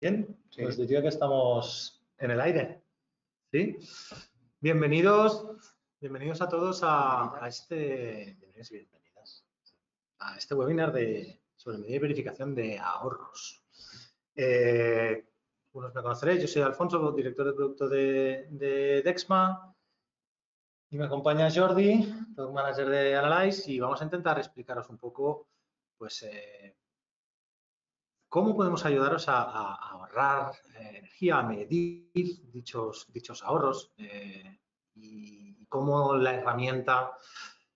Bien, sí. Pues diría que estamos en el aire, ¿sí? Bienvenidos a todos a este webinar sobre medida y verificación de ahorros. Unos me conoceréis, yo soy Alfonso, director de producto de Dexma, y me acompaña Jordi, product manager de Analyze, y vamos a intentar explicaros un poco, pues, ¿cómo podemos ayudaros a ahorrar energía, a medir dichos ahorros y cómo la herramienta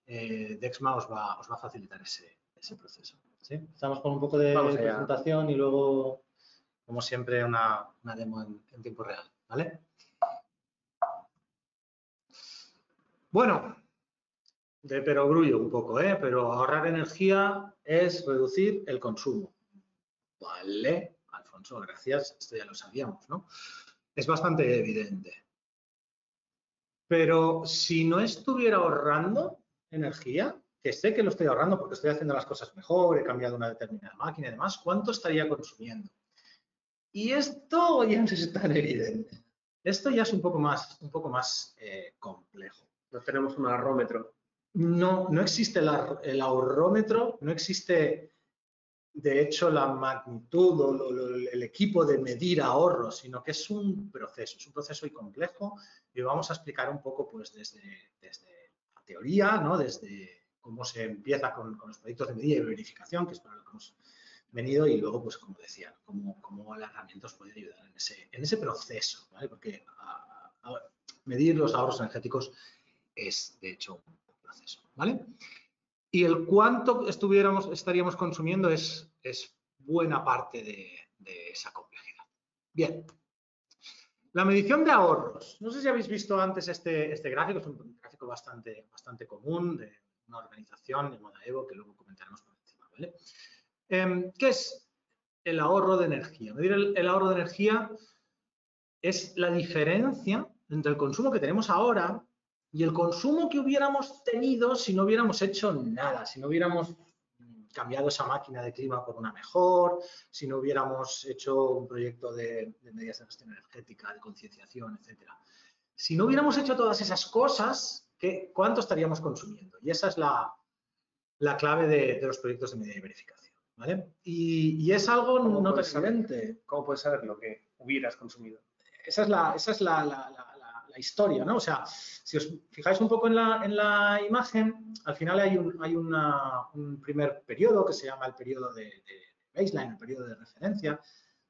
Dexma os va a facilitar ese proceso? ¿Sí? Estamos con un poco de presentación y luego, como siempre, una demo en tiempo real, ¿vale? Bueno, de perogrullo un poco, pero ahorrar energía es reducir el consumo. Vale, Alfonso, gracias. Esto ya lo sabíamos, ¿no? Es bastante evidente. Pero si no estuviera ahorrando energía, que sé que lo estoy ahorrando porque estoy haciendo las cosas mejor, he cambiado una determinada máquina y demás, ¿cuánto estaría consumiendo? Y esto ya no es tan evidente. Esto ya es un poco más complejo. No tenemos un ahorrómetro. No existe el ahorrómetro, no existe. De hecho, la magnitud o el equipo de medir ahorros, sino que es un proceso y complejo, y vamos a explicar un poco, pues, desde la teoría, ¿no? Desde cómo se empieza con los proyectos de medida y verificación, que es para lo que hemos venido, y luego, pues, como decía, cómo la herramienta os puede ayudar en ese proceso, ¿vale? Porque medir los ahorros energéticos es, de hecho, un proceso, ¿vale? Y el cuánto estaríamos consumiendo es buena parte de esa complejidad. Bien. La medición de ahorros. No sé si habéis visto antes este gráfico. Es un gráfico bastante común de una organización, de Moda Evo, que luego comentaremos por encima, ¿vale? ¿Qué es el ahorro de energía? Medir el ahorro de energía es la diferencia entre el consumo que tenemos ahora y el consumo que hubiéramos tenido si no hubiéramos hecho nada, si no hubiéramos cambiado esa máquina de clima por una mejor, si no hubiéramos hecho un proyecto de medidas de gestión energética, de concienciación, etcétera. Si no hubiéramos hecho todas esas cosas, ¿cuánto estaríamos consumiendo? Y esa es la clave de los proyectos de medida y verificación, ¿vale? Y es algo no transparente. ¿Cómo puedes saber lo que hubieras consumido? Esa es la historia, ¿no? O sea, si os fijáis un poco en la imagen, al final hay un primer periodo que se llama el periodo de baseline, el periodo de referencia,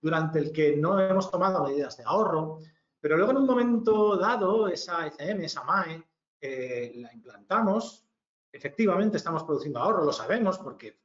durante el que no hemos tomado medidas de ahorro, pero luego en un momento dado esa ECM, esa MAE, la implantamos, efectivamente estamos produciendo ahorro, lo sabemos porque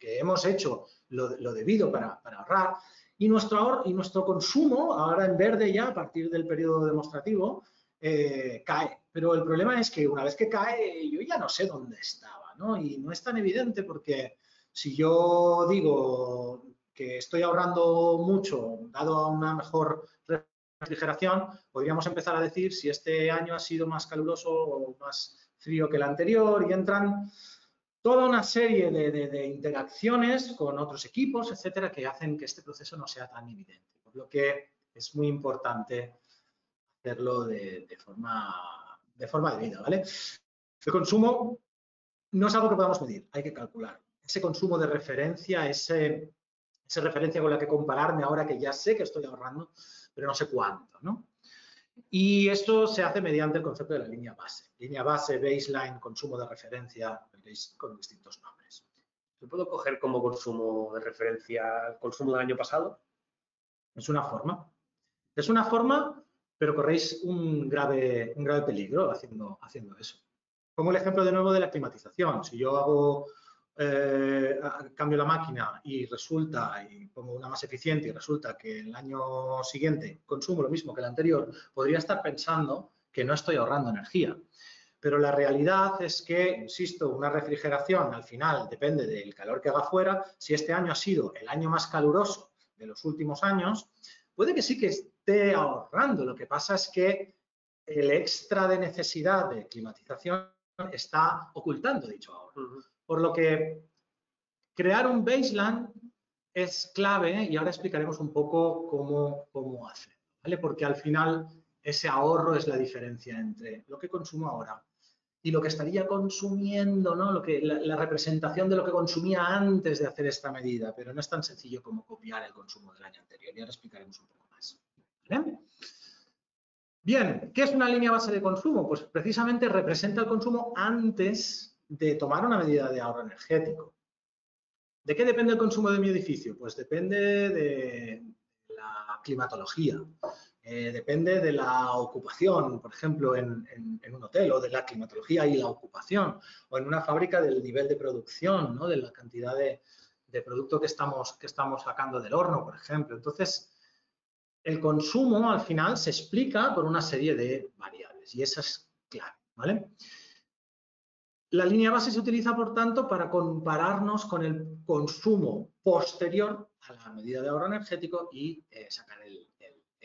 hemos hecho lo debido para ahorrar. Y nuestro consumo, ahora en verde ya, a partir del periodo demostrativo, cae. Pero el problema es que una vez que cae, yo ya no sé dónde estaba, ¿no? Y no es tan evidente porque si yo digo que estoy ahorrando mucho, dado a una mejor refrigeración, podríamos empezar a decir si este año ha sido más caluroso o más frío que el anterior, y entran toda una serie de interacciones con otros equipos, etcétera, que hacen que este proceso no sea tan evidente. Por lo que es muy importante hacerlo de forma debida, ¿vale? El consumo no es algo que podamos medir, hay que calcular. Ese consumo de referencia, esa referencia con la que compararme ahora que ya sé que estoy ahorrando, pero no sé cuánto, ¿no? Y esto se hace mediante el concepto de la línea base. Línea base, baseline, consumo de referencia, veréis con distintos nombres. ¿Lo puedo coger como consumo de referencia, consumo del año pasado? Es una forma, pero corréis un grave peligro haciendo eso. Pongo el ejemplo de nuevo de la climatización. Si yo cambio la máquina y pongo una más eficiente y resulta que el año siguiente consumo lo mismo que el anterior, podría estar pensando que no estoy ahorrando energía. Pero la realidad es que, insisto, una refrigeración al final depende del calor que haga fuera. Si este año ha sido el año más caluroso de los últimos años, puede que sí que esté ahorrando. Lo que pasa es que el extra de necesidad de climatización está ocultando dicho ahorro. Por lo que crear un baseline es clave y ahora explicaremos un poco cómo hace, ¿vale? Porque al final ese ahorro es la diferencia entre lo que consumo ahora y lo que estaría consumiendo, ¿no? La representación de lo que consumía antes de hacer esta medida, pero no es tan sencillo como copiar el consumo del año anterior y ahora explicaremos un poco más, ¿vale? Bien, ¿qué es una línea base de consumo? Pues precisamente representa el consumo antes de tomar una medida de ahorro energético. ¿De qué depende el consumo de mi edificio? Pues depende de la climatología. Depende de la ocupación, por ejemplo, en un hotel, o de la climatología y la ocupación, o en una fábrica del nivel de producción, ¿no? De la cantidad de producto que estamos sacando del horno, por ejemplo. Entonces, el consumo al final se explica por una serie de variables y esa es clave, ¿vale? La línea base se utiliza, por tanto, para compararnos con el consumo posterior a la medida de ahorro energético y sacar el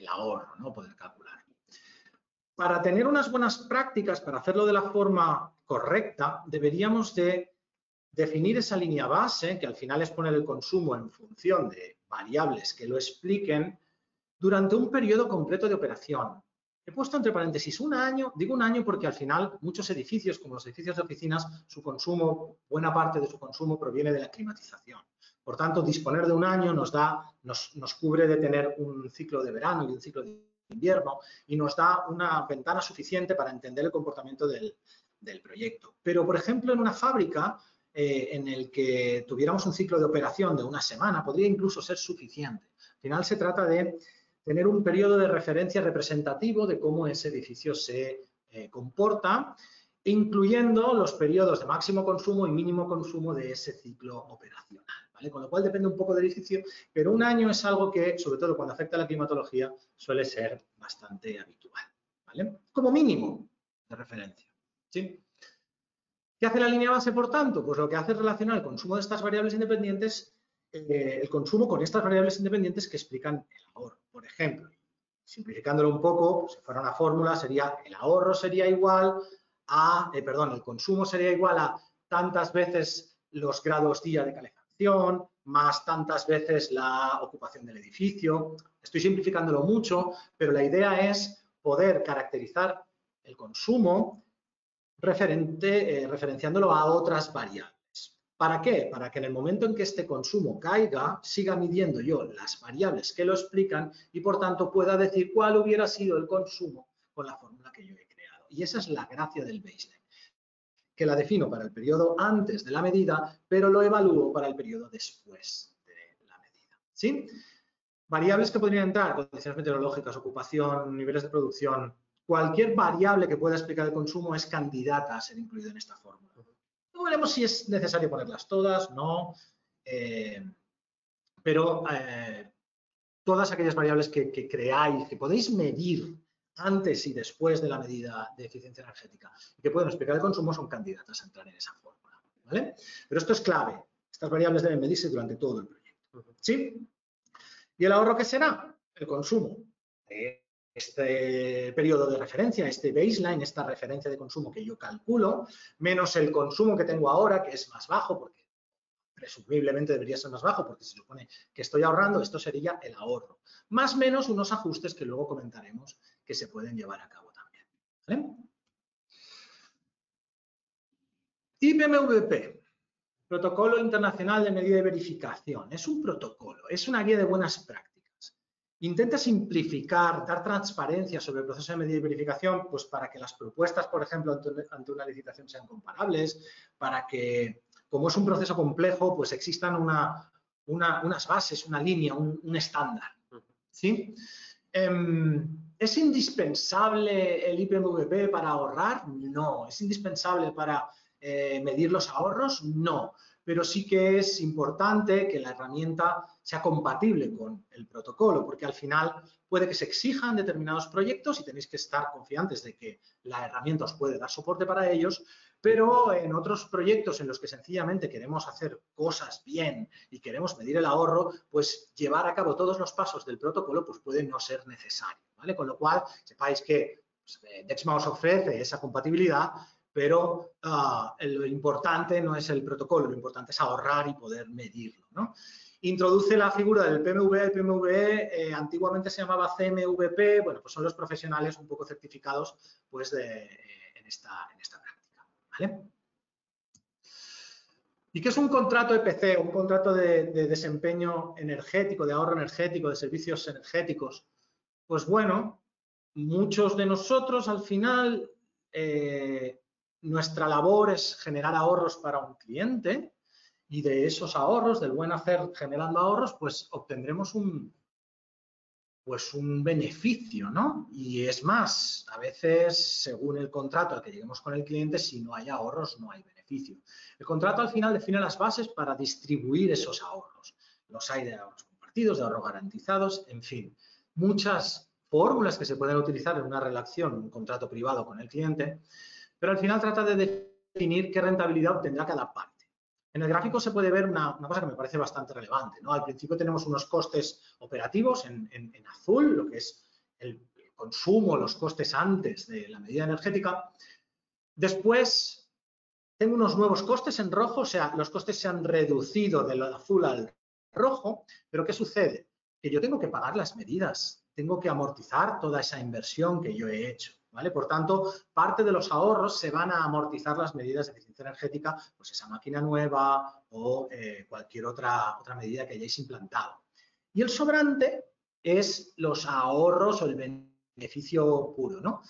ahorro, ¿no? Poder calcular. Para tener unas buenas prácticas, para hacerlo de la forma correcta, deberíamos de definir esa línea base, que al final es poner el consumo en función de variables que lo expliquen, durante un periodo completo de operación. He puesto entre paréntesis un año, digo un año porque al final muchos edificios, como los edificios de oficinas, su consumo, buena parte de su consumo proviene de la climatización. Por tanto, disponer de un año nos cubre de tener un ciclo de verano y un ciclo de invierno y nos da una ventana suficiente para entender el comportamiento del proyecto. Pero, por ejemplo, en una fábrica en el que tuviéramos un ciclo de operación de una semana, podría incluso ser suficiente. Al final se trata de tener un periodo de referencia representativo de cómo ese edificio se comporta, incluyendo los periodos de máximo consumo y mínimo consumo de ese ciclo operacional, ¿vale? Con lo cual depende un poco del edificio, pero un año es algo que, sobre todo cuando afecta a la climatología, suele ser bastante habitual, ¿vale? Como mínimo de referencia, ¿sí? ¿Qué hace la línea base, por tanto? Pues lo que hace es relacionar el consumo de estas variables independientes, el consumo con estas variables independientes que explican el ahorro. Por ejemplo, simplificándolo un poco, si fuera una fórmula, sería el ahorro sería igual a, el consumo sería igual a tantas veces los grados día de calefacción, más tantas veces la ocupación del edificio. Estoy simplificándolo mucho, pero la idea es poder caracterizar el consumo referenciándolo a otras variables. ¿Para qué? Para que en el momento en que este consumo caiga, siga midiendo yo las variables que lo explican y, por tanto, pueda decir cuál hubiera sido el consumo con la fórmula que yo he creado. Y esa es la gracia del baseline, que la defino para el periodo antes de la medida, pero lo evalúo para el periodo después de la medida, ¿sí? Variables que podrían entrar, condiciones meteorológicas, ocupación, niveles de producción, cualquier variable que pueda explicar el consumo es candidata a ser incluida en esta fórmula. No veremos si es necesario ponerlas todas, no, pero todas aquellas variables que creáis, que podéis medir antes y después de la medida de eficiencia energética y que pueden explicar el consumo son candidatas a entrar en esa fórmula, ¿vale? Pero esto es clave, estas variables deben medirse durante todo el proyecto, ¿sí? ¿Y el ahorro qué será? El consumo. Este periodo de referencia, este baseline, esta referencia de consumo que yo calculo, menos el consumo que tengo ahora, que es más bajo, porque presumiblemente debería ser más bajo, porque se supone que estoy ahorrando, esto sería el ahorro. Más menos unos ajustes que luego comentaremos que se pueden llevar a cabo también, ¿vale? IPMVP, Protocolo Internacional de Medida y Verificación. Es un protocolo, es una guía de buenas prácticas. Intenta simplificar, dar transparencia sobre el proceso de medida y verificación, pues para que las propuestas, por ejemplo, ante una licitación sean comparables, para que, como es un proceso complejo, pues existan unas bases, una línea, un estándar, ¿sí? ¿Es indispensable el IPMVP para ahorrar? No. ¿Es indispensable para medir los ahorros? No. Pero sí que es importante que la herramienta sea compatible con el protocolo, porque al final puede que se exijan determinados proyectos y tenéis que estar confiantes de que la herramienta os puede dar soporte para ellos, pero en otros proyectos en los que sencillamente queremos hacer cosas bien y queremos medir el ahorro, pues llevar a cabo todos los pasos del protocolo pues puede no ser necesario, ¿vale? Con lo cual, sepáis que Dexma os ofrece esa compatibilidad, pero lo importante no es el protocolo, lo importante es ahorrar y poder medirlo, ¿no? Introduce la figura del PMVP. El PMVP antiguamente se llamaba CMVP, bueno, pues son los profesionales un poco certificados pues en esta práctica, ¿vale? ¿Y qué es un contrato EPC? Un contrato de desempeño energético, de ahorro energético, de servicios energéticos. Pues bueno, muchos de nosotros al final nuestra labor es generar ahorros para un cliente y de esos ahorros, del buen hacer generando ahorros, pues obtendremos un beneficio, ¿no? Y es más, a veces según el contrato al que lleguemos con el cliente, si no hay ahorros no hay beneficio. El contrato al final define las bases para distribuir esos ahorros. Los hay de ahorros compartidos, de ahorros garantizados, en fin. Muchas fórmulas que se pueden utilizar en una relación, un contrato privado con el cliente, pero al final trata de definir qué rentabilidad obtendrá cada parte. En el gráfico se puede ver una cosa que me parece bastante relevante, ¿no? Al principio tenemos unos costes operativos en azul, lo que es el consumo, los costes antes de la medida energética. Después tengo unos nuevos costes en rojo, o sea, los costes se han reducido del azul al rojo, pero ¿qué sucede? Que yo tengo que pagar las medidas, tengo que amortizar toda esa inversión que yo he hecho, ¿vale? Por tanto, parte de los ahorros se van a amortizar las medidas de eficiencia energética, pues esa máquina nueva o cualquier otra medida que hayáis implantado. Y el sobrante es los ahorros o el beneficio puro, ¿no?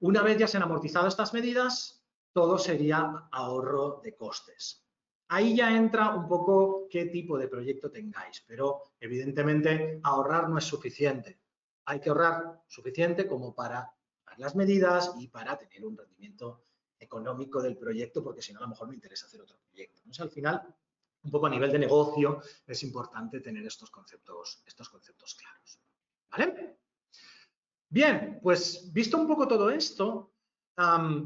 Una vez ya se han amortizado estas medidas, todo sería ahorro de costes. Ahí ya entra un poco qué tipo de proyecto tengáis, pero evidentemente ahorrar no es suficiente. Hay que ahorrar suficiente como para pagar las medidas y para tener un rendimiento económico del proyecto, porque si no a lo mejor me interesa hacer otro proyecto. Entonces, al final, un poco a nivel de negocio, es importante tener estos conceptos claros, ¿vale? Bien, pues visto un poco todo esto,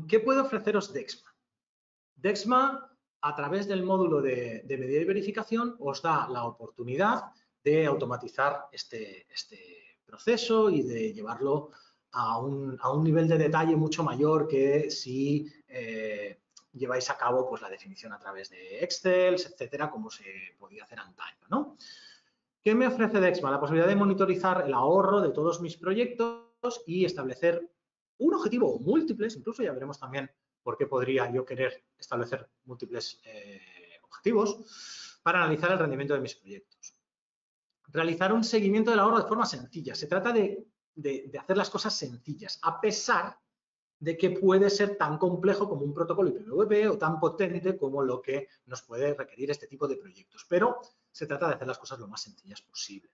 ¿qué puede ofreceros Dexma? Dexma, a través del módulo de medida y verificación, os da la oportunidad de automatizar este proceso y de llevarlo a un nivel de detalle mucho mayor que si lleváis a cabo pues, la definición a través de Excel, etcétera, como se podía hacer antaño, ¿no? ¿Qué me ofrece Dexma? La posibilidad de monitorizar el ahorro de todos mis proyectos y establecer un objetivo o múltiples, incluso ya veremos también por qué podría yo querer establecer múltiples objetivos para analizar el rendimiento de mis proyectos. Realizar un seguimiento del ahorro de forma sencilla. Se trata de hacer las cosas sencillas, a pesar de que puede ser tan complejo como un protocolo IPMVP o tan potente como lo que nos puede requerir este tipo de proyectos. Pero se trata de hacer las cosas lo más sencillas posible.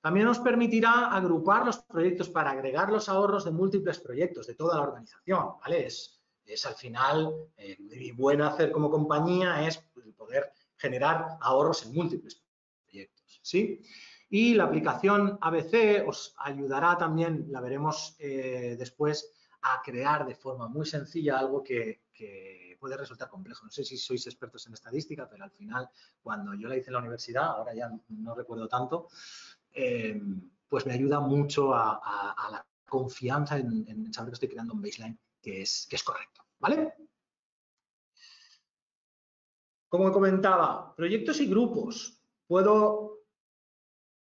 También nos permitirá agrupar los proyectos para agregar los ahorros de múltiples proyectos de toda la organización, ¿vale? Es al final, mi buen hacer como compañía es poder generar ahorros en múltiples proyectos, ¿sí? Y la aplicación ABC os ayudará también, la veremos después, a crear de forma muy sencilla algo que puede resultar complejo. No sé si sois expertos en estadística, pero al final, cuando yo la hice en la universidad, ahora ya no recuerdo tanto, pues me ayuda mucho a la confianza en saber que estoy creando un baseline que es correcto, ¿vale? Como comentaba, proyectos y grupos. Puedo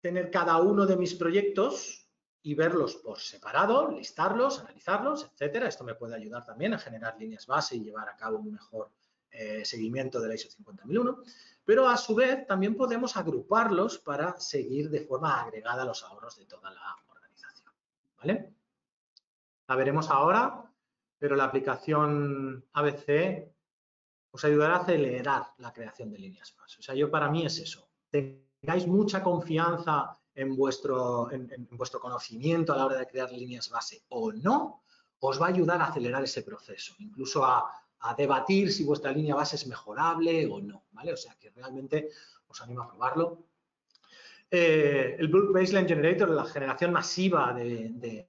tener cada uno de mis proyectos y verlos por separado, listarlos, analizarlos, etcétera. Esto me puede ayudar también a generar líneas base y llevar a cabo un mejor seguimiento de la ISO 50001, pero a su vez también podemos agruparlos para seguir de forma agregada los ahorros de toda la organización, ¿vale? La veremos ahora, pero la aplicación ABC os ayudará a acelerar la creación de líneas base. O sea, para mí es eso. Tengáis mucha confianza en vuestro conocimiento a la hora de crear líneas base o no, os va a ayudar a acelerar ese proceso, incluso a debatir si vuestra línea base es mejorable o no, ¿vale? O sea, que realmente os animo a probarlo. El Blue Baseline Generator, la generación masiva de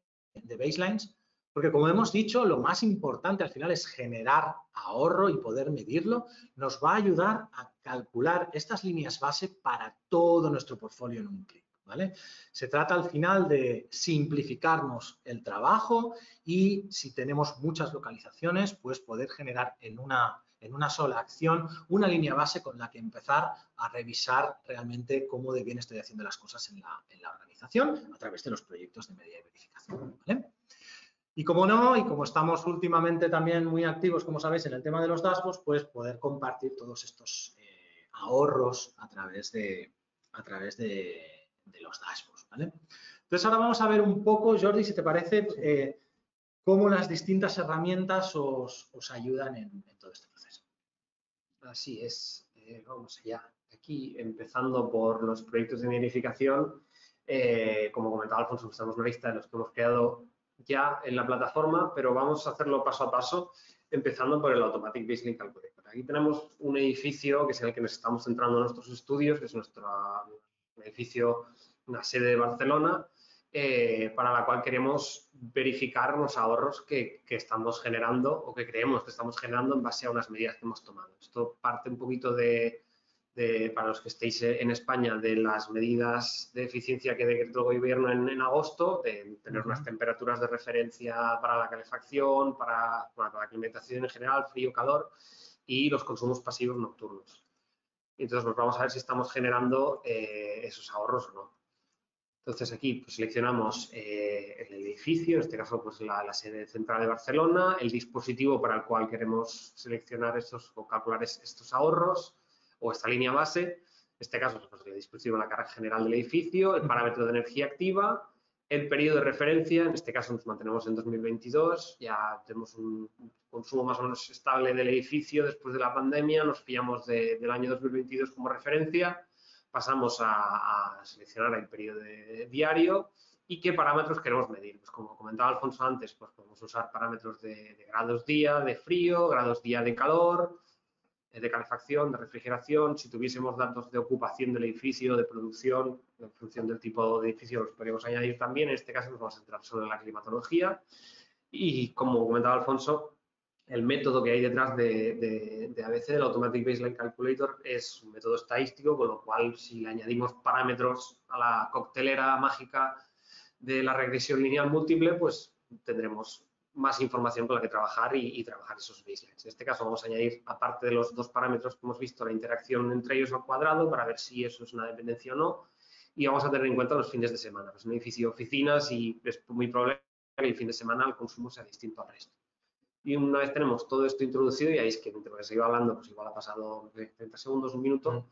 baselines, porque como hemos dicho, lo más importante al final es generar ahorro y poder medirlo, nos va a ayudar a calcular estas líneas base para todo nuestro portfolio en un clic, ¿vale? Se trata al final de simplificarnos el trabajo y si tenemos muchas localizaciones, pues poder generar en una sola acción una línea base con la que empezar a revisar realmente cómo de bien estoy haciendo las cosas en la organización a través de los proyectos de medida y verificación, ¿vale? Y como no, y como estamos últimamente también muy activos, como sabéis, en el tema de los dashboards, pues poder compartir todos estos ahorros a través de los dashboards, ¿vale? Entonces, ahora vamos a ver un poco, Jordi, si te parece, cómo las distintas herramientas os ayudan en todo este proceso. Así es. Vamos allá. Aquí, empezando por los proyectos de verificación, como comentaba Alfonso, estamos en una lista de los que hemos creado ya en la plataforma, pero vamos a hacerlo paso a paso, empezando por el Automatic Baseline Calculator. Aquí tenemos un edificio que es en el que nos estamos centrando en nuestros estudios, que es una sede de Barcelona, para la cual queremos verificar los ahorros que estamos generando o que creemos que estamos generando en base a unas medidas que hemos tomado. Esto parte un poquito para los que estéis en España, de las medidas de eficiencia que decretó el gobierno en agosto, de tener unas temperaturas de referencia para la calefacción, para la climatización en general, frío, calor, y los consumos pasivos nocturnos. Entonces, pues vamos a ver si estamos generando esos ahorros o no. Entonces, aquí pues, seleccionamos el edificio, en este caso pues, la sede central de Barcelona, el dispositivo para el cual queremos seleccionar o calcular estos ahorros, o esta línea base, en este caso pues, el dispositivo en la carga general del edificio, el parámetro de energía activa, el periodo de referencia, en este caso nos mantenemos en 2022, ya tenemos un consumo más o menos estable del edificio después de la pandemia, nos pillamos del año 2022 como referencia, pasamos a seleccionar el periodo diario y qué parámetros queremos medir. Pues como comentaba Alfonso antes, pues podemos usar parámetros de grados día de frío, grados día de calor, de calefacción, de refrigeración, si tuviésemos datos de ocupación del edificio, de producción, en función del tipo de edificio los podríamos añadir también. En este caso nos vamos a centrar solo en la climatología y, como comentaba Alfonso, el método que hay detrás de ABC, del Automatic Baseline Calculator, es un método estadístico, con lo cual si le añadimos parámetros a la coctelera mágica de la regresión lineal múltiple, pues tendremos más información con la que trabajar y trabajar esos baselines. En este caso vamos a añadir, aparte de los dos parámetros que hemos visto, la interacción entre ellos al cuadrado para ver si eso es una dependencia o no, y vamos a tener en cuenta los fines de semana. Es un edificio de oficinas y es muy probable que el fin de semana el consumo sea distinto al resto. Y una vez tenemos todo esto introducido, y ahí es que mientras iba hablando, pues igual ha pasado 30 segundos, un minuto,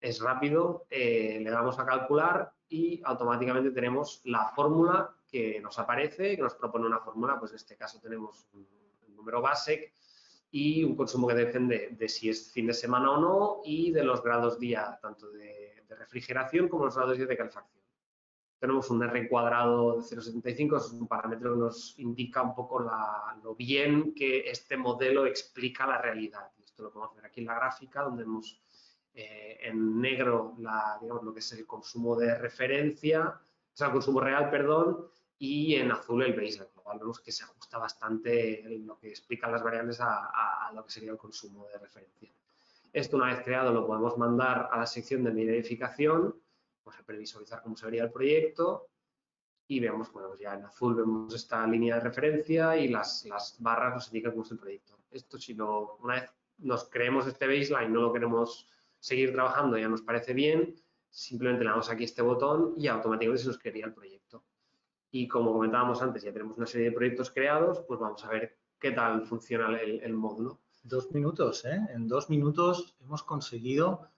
es rápido, le damos a calcular y automáticamente tenemos la fórmula que nos aparece, que nos propone una fórmula, pues en este caso tenemos un número base y un consumo que depende de si es fin de semana o no y de los grados día, tanto de refrigeración como los grados día de calefacción. Tenemos un R cuadrado de 0,75, es un parámetro que nos indica un poco lo bien que este modelo explica la realidad. Esto lo podemos ver aquí en la gráfica, donde hemos en negro lo que es el consumo de referencia, o sea, el consumo real, perdón, y en azul el baseline, lo cual vemos que se ajusta bastante lo que explican las variables a lo que sería el consumo de referencia. Esto, una vez creado, lo podemos mandar a la sección de medida y verificación, pues a previsualizar cómo se vería el proyecto, y vemos, bueno, pues ya en azul vemos esta línea de referencia y las barras nos indican cómo es el proyecto. Esto, una vez nos creemos este baseline, no lo queremos seguir trabajando, ya nos parece bien, simplemente le damos aquí este botón y automáticamente se nos crearía el proyecto. Y como comentábamos antes, ya tenemos una serie de proyectos creados, pues vamos a ver qué tal funciona el módulo. 2 minutos, ¿eh? En 2 minutos hemos conseguido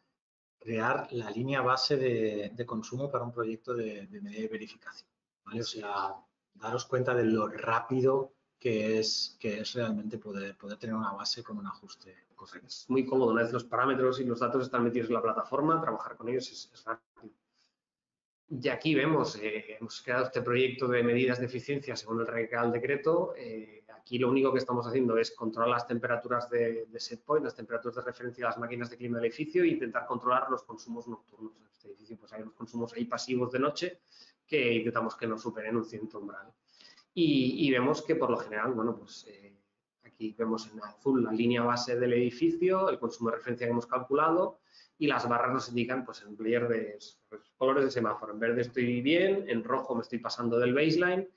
crear la línea base de consumo para un proyecto de medida y verificación, ¿vale? O sea, daros cuenta de lo rápido que es realmente poder tener una base con un ajuste correcto. Es muy cómodo, una vez los parámetros y los datos están metidos en la plataforma, trabajar con ellos es rápido. Y aquí vemos, hemos creado este proyecto de medidas de eficiencia según el Real decreto. Aquí lo único que estamos haciendo es controlar las temperaturas de set point, las temperaturas de referencia de las máquinas de clima del edificio e intentar controlar los consumos nocturnos. En este edificio pues hay unos consumos ahí pasivos de noche que intentamos que no superen un cierto umbral. Y vemos que por lo general, bueno, pues aquí vemos en azul la línea base del edificio, el consumo de referencia que hemos calculado y las barras nos indican, pues, en verdes, colores de semáforo. En verde estoy bien, en rojo me estoy pasando del baseline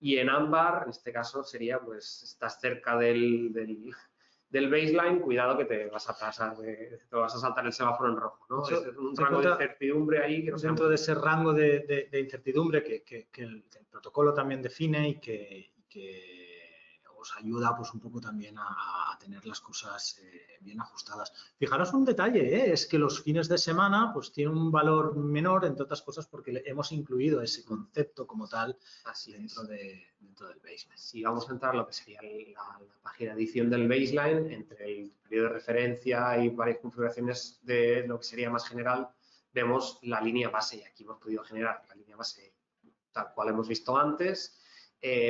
y en ámbar, en este caso, sería, pues, estás cerca del baseline, cuidado que te vas a pasar, te vas a saltar el semáforo en rojo, ¿no? Eso, es un rango de incertidumbre ahí. Que no dentro de ese rango de incertidumbre que el protocolo también define y que os ayuda, pues, un poco también a tener las cosas bien ajustadas. Fijaros un detalle, es que los fines de semana, pues, tienen un valor menor, entre otras cosas, porque hemos incluido ese concepto como tal. Así dentro del baseline. Si vamos a entrar a lo que sería la página de edición del baseline, entre el periodo de referencia y varias configuraciones de lo que sería más general, vemos la línea base, y aquí hemos podido generar la línea base tal cual hemos visto antes.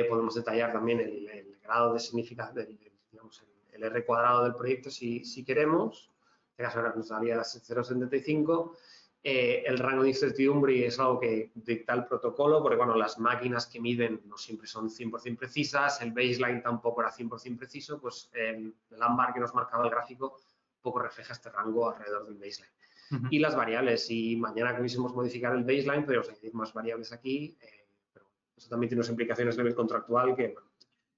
Podemos detallar también el grado de significación, digamos, el R cuadrado del proyecto si queremos. En este caso ahora nos daría 0,75. El rango de incertidumbre es algo que dicta el protocolo, porque, bueno, las máquinas que miden no siempre son 100% precisas, el baseline tampoco era 100% preciso, pues el ámbar que nos marcaba el gráfico poco refleja este rango alrededor del baseline. Uh-huh. Y las variables, si mañana quisiésemos modificar el baseline, podríamos añadir más variables aquí. Eso también tiene unas implicaciones a nivel contractual que, bueno,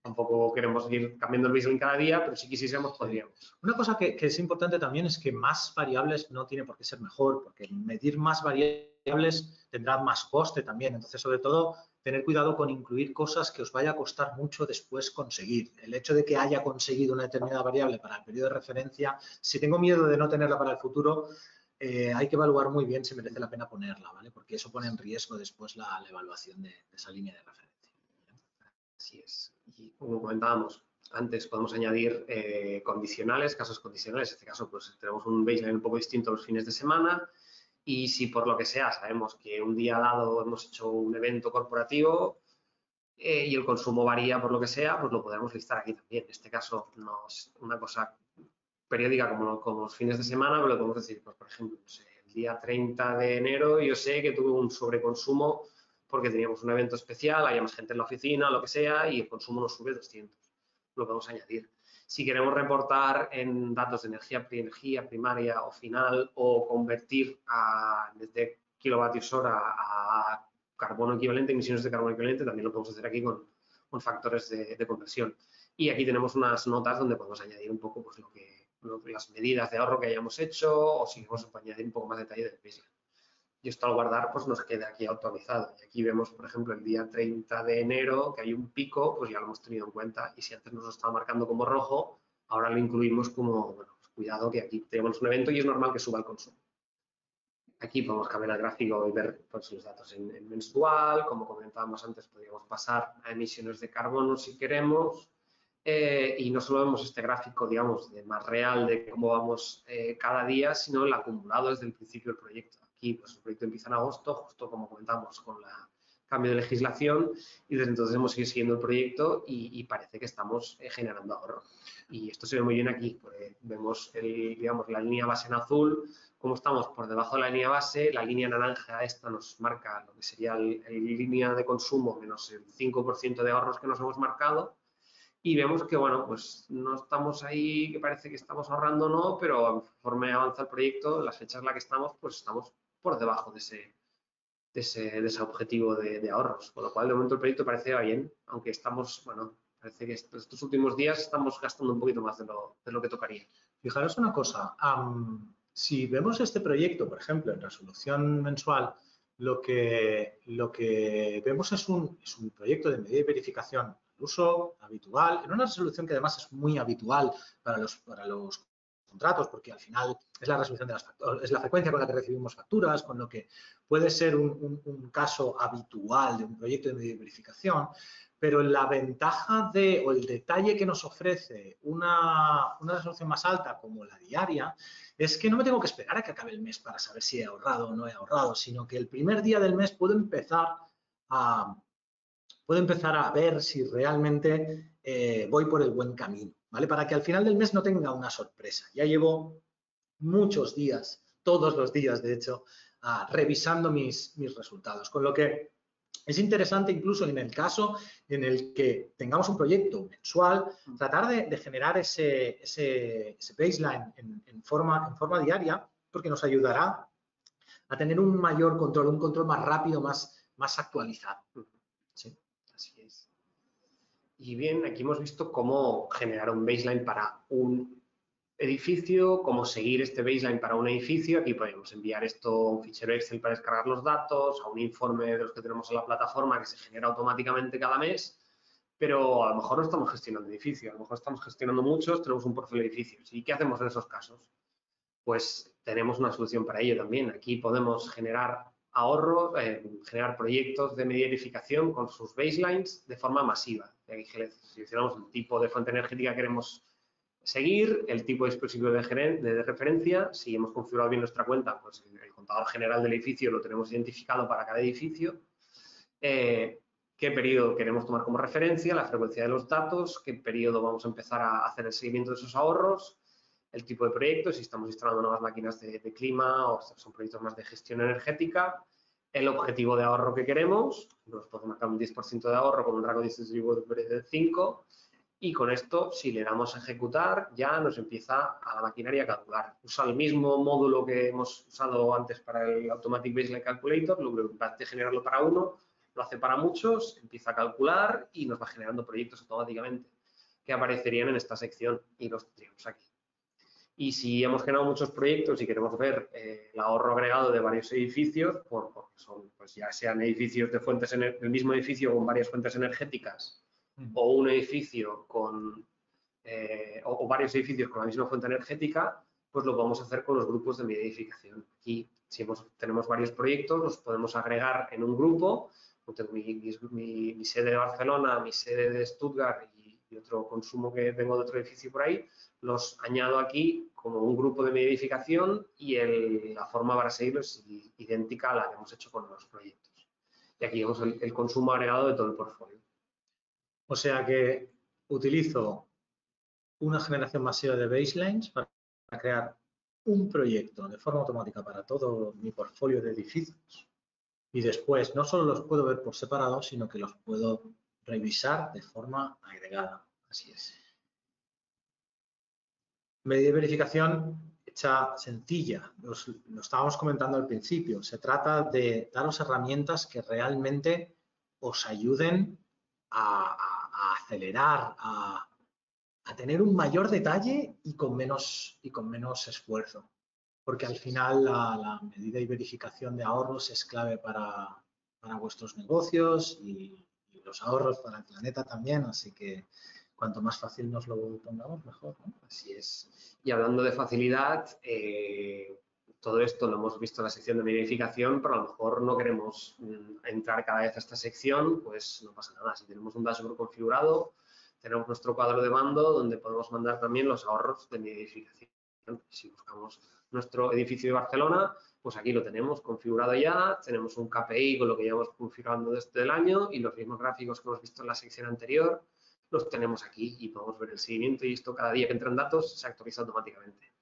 tampoco queremos ir cambiando el baseline cada día, pero si quisiésemos podríamos. Una cosa que es importante también es que más variables no tiene por qué ser mejor, porque medir más variables tendrá más coste también. Entonces, sobre todo, tener cuidado con incluir cosas que os vaya a costar mucho después conseguir. El hecho de que haya conseguido una determinada variable para el periodo de referencia, si tengo miedo de no tenerla para el futuro, hay que evaluar muy bien si merece la pena ponerla, ¿vale? Porque eso pone en riesgo después la evaluación de esa línea de referencia. Así es. Y como comentábamos antes, podemos añadir condicionales, casos condicionales. En este caso, pues, tenemos un baseline un poco distinto los fines de semana, y si por lo que sea sabemos que un día dado hemos hecho un evento corporativo y el consumo varía por lo que sea, pues lo podremos listar aquí también. En este caso no es una cosa periódica como los fines de semana, pero podemos decir, pues, por ejemplo, no sé, el día 30 de enero yo sé que tuve un sobreconsumo porque teníamos un evento especial, había más gente en la oficina, lo que sea, y el consumo nos sube 200. Lo podemos añadir. Si queremos reportar en datos de energía primaria o final, o convertir desde kilovatios hora a carbono equivalente, emisiones de carbono equivalente, también lo podemos hacer aquí con factores de conversión. Y aquí tenemos unas notas donde podemos añadir un poco, pues, las medidas de ahorro que hayamos hecho, o si queremos añadir un poco más de detalle del baseline. Y esto al guardar, pues, nos queda aquí actualizado. Y aquí vemos, por ejemplo, el día 30 de enero que hay un pico, pues ya lo hemos tenido en cuenta, y si antes nos lo estaba marcando como rojo, ahora lo incluimos como, bueno, pues, cuidado que aquí tenemos un evento y es normal que suba el consumo. Aquí podemos cambiar el gráfico y ver, pues, los datos en mensual. Como comentábamos antes, podríamos pasar a emisiones de carbono si queremos. Y no solo vemos este gráfico, digamos, de más real de cómo vamos cada día, sino el acumulado desde el principio del proyecto. Aquí, pues, el proyecto empieza en agosto, justo como comentamos con el cambio de legislación, y desde entonces hemos ido siguiendo el proyecto y parece que estamos generando ahorro. Y esto se ve muy bien aquí, porque vemos, digamos, la línea base en azul, cómo estamos por debajo de la línea base. La línea naranja esta nos marca lo que sería la línea de consumo menos el 5% de ahorros que nos hemos marcado. Y vemos que, bueno, pues no estamos ahí, que parece que estamos ahorrando, no, pero conforme avanza el proyecto, las fechas en las que estamos, pues estamos por debajo de ese objetivo de ahorros. Con lo cual, de momento, el proyecto parece que va bien, aunque estamos, bueno, parece que estos últimos días estamos gastando un poquito más de lo que tocaría. Fijaros una cosa, si vemos este proyecto, por ejemplo, en resolución mensual, lo que vemos es un proyecto de medida y verificación el uso habitual, en una resolución que además es muy habitual para los contratos, porque al final es la resolución de las facturas, es la frecuencia con la que recibimos facturas, con lo que puede ser un caso habitual de un proyecto de medida y verificación. Pero la ventaja o el detalle que nos ofrece una resolución más alta como la diaria es que no me tengo que esperar a que acabe el mes para saber si he ahorrado o no he ahorrado, sino que el primer día del mes puedo empezar a ver si realmente voy por el buen camino, ¿vale? Para que al final del mes no tenga una sorpresa. Ya llevo muchos días, todos los días de hecho, revisando mis resultados, con lo que es interesante, incluso en el caso en el que tengamos un proyecto mensual, tratar de generar ese baseline en forma diaria, porque nos ayudará a tener un mayor control, un control más rápido, más actualizado. Sí, así es. Y bien, aquí hemos visto cómo generar un baseline para un edificio, cómo seguir este baseline para un edificio. Aquí podemos enviar esto a un fichero Excel para descargar los datos, a un informe de los que tenemos en la plataforma que se genera automáticamente cada mes, pero a lo mejor no estamos gestionando edificios, a lo mejor estamos gestionando muchos, tenemos un portfolio de edificios. ¿Y qué hacemos en esos casos? Pues tenemos una solución para ello también. Aquí podemos generar ahorros, generar proyectos de medida de edificación con sus baselines de forma masiva. Aquí seleccionamos el tipo de fuente energética que queremos seguir, el tipo de dispositivo de referencia. Si hemos configurado bien nuestra cuenta, pues el contador general del edificio lo tenemos identificado para cada edificio, qué periodo queremos tomar como referencia, la frecuencia de los datos, qué periodo vamos a empezar a hacer el seguimiento de esos ahorros, el tipo de proyecto, si estamos instalando nuevas máquinas de clima o son proyectos más de gestión energética, el objetivo de ahorro que queremos, nos podemos marcar un 10% de ahorro con un rango distributivo de 5%, y con esto, si le damos a ejecutar, ya nos empieza a la maquinaria a calcular. Usa el mismo módulo que hemos usado antes para el Automatic Baseline Calculator, lo que va a generarlo para uno, lo hace para muchos, empieza a calcular y nos va generando proyectos automáticamente que aparecerían en esta sección y los tendríamos aquí. Y si hemos generado muchos proyectos y queremos ver el ahorro agregado de varios edificios, porque son, pues ya sean edificios de fuentes, el mismo edificio con varias fuentes energéticas, o un edificio con o varios edificios con la misma fuente energética, pues lo podemos hacer con los grupos de medida de edificación. Aquí, si tenemos varios proyectos, los podemos agregar en un grupo. Yo tengo mi sede de Barcelona, mi sede de Stuttgart y otro consumo que tengo de otro edificio por ahí. Los añado aquí como un grupo de medida de edificación y la forma para seguirlo es idéntica a la que hemos hecho con los proyectos. Y aquí vemos el consumo agregado de todo el portfolio. O sea que utilizo una generación masiva de baselines para crear un proyecto de forma automática para todo mi portfolio de edificios y después no solo los puedo ver por separado, sino que los puedo revisar de forma agregada. Así es. Medida de verificación hecha sencilla. Lo estábamos comentando al principio. Se trata de daros herramientas que realmente os ayuden a acelerar, a tener un mayor detalle y con menos esfuerzo. Porque al final la medida y verificación de ahorros es clave para vuestros negocios y los ahorros para el planeta también. Así que cuanto más fácil nos lo pongamos, mejor, ¿no? Así es. Y hablando de facilidad, todo esto lo hemos visto en la sección de verificación, pero a lo mejor no queremos entrar cada vez a esta sección, pues no pasa nada. Si tenemos un dashboard configurado, tenemos nuestro cuadro de mando donde podemos mandar también los ahorros de verificación. Si buscamos nuestro edificio de Barcelona, pues aquí lo tenemos configurado ya, tenemos un KPI con lo que llevamos configurando desde el año y los mismos gráficos que hemos visto en la sección anterior los tenemos aquí y podemos ver el seguimiento y esto cada día que entran datos se actualiza automáticamente.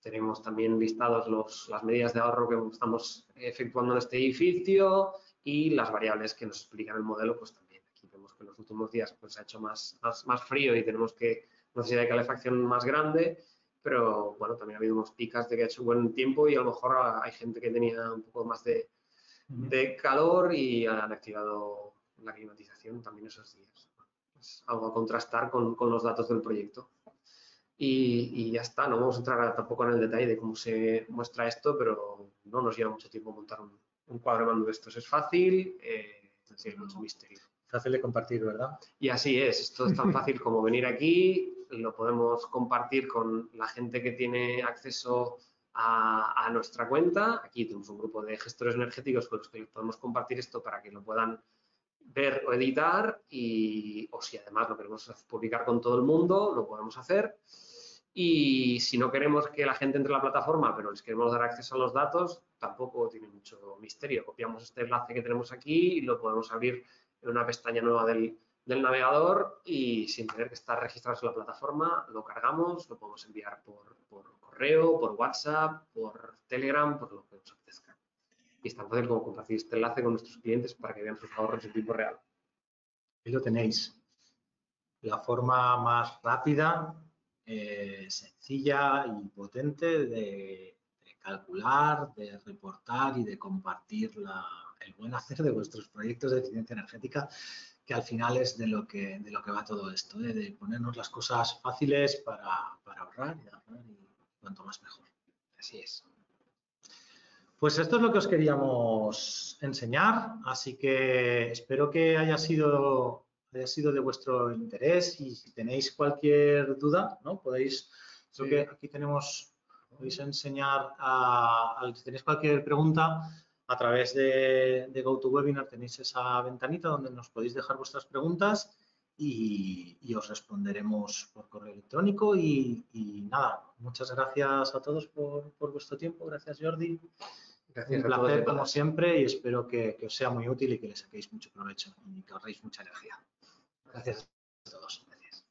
Tenemos también listados las medidas de ahorro que estamos efectuando en este edificio y las variables que nos explican el modelo, pues también. Aquí vemos que en los últimos días pues, se ha hecho más frío y tenemos necesidad de calefacción más grande, pero bueno, también ha habido unos picas de que ha hecho buen tiempo y a lo mejor hay gente que tenía un poco más de calor y han activado la climatización también esos días. Es algo a contrastar con los datos del proyecto. Y ya está, no vamos a entrar tampoco en el detalle de cómo se muestra esto, pero no nos lleva mucho tiempo montar un cuadro de mando de estos. Es fácil, sí, no es un misterio. Fácil de compartir, ¿verdad? Y así es, esto es tan fácil como venir aquí, lo podemos compartir con la gente que tiene acceso a nuestra cuenta. Aquí tenemos un grupo de gestores energéticos con los que podemos compartir esto para que lo puedan ver o editar o si además lo queremos publicar con todo el mundo, lo podemos hacer. Y si no queremos que la gente entre en la plataforma, pero les queremos dar acceso a los datos, tampoco tiene mucho misterio. Copiamos este enlace que tenemos aquí y lo podemos abrir en una pestaña nueva del navegador y sin tener que estar registrados en la plataforma, lo cargamos, lo podemos enviar por correo, por WhatsApp, por Telegram, por lo que nos apetezca. Y es tan fácil como compartir este enlace con nuestros clientes para que vean sus ahorros en tiempo real. Ahí lo tenéis. La forma más rápida, sencilla y potente de calcular, de reportar y de compartir el buen hacer de vuestros proyectos de eficiencia energética, que al final es de lo que va todo esto, de ponernos las cosas fáciles para ahorrar y cuanto más mejor. Así es. Pues esto es lo que os queríamos enseñar, así que espero que haya sido de vuestro interés, y si tenéis cualquier duda, ¿no? Podéis, creo sí. Que aquí tenemos, podéis enseñar, si tenéis cualquier pregunta, a través de GoToWebinar tenéis esa ventanita donde nos podéis dejar vuestras preguntas y os responderemos por correo electrónico y nada, muchas gracias a todos por vuestro tiempo, gracias Jordi. Gracias. Un placer, como siempre, y espero que os sea muy útil y que le saquéis mucho provecho y que ahorréis mucha energía. Gracias a todos. Gracias.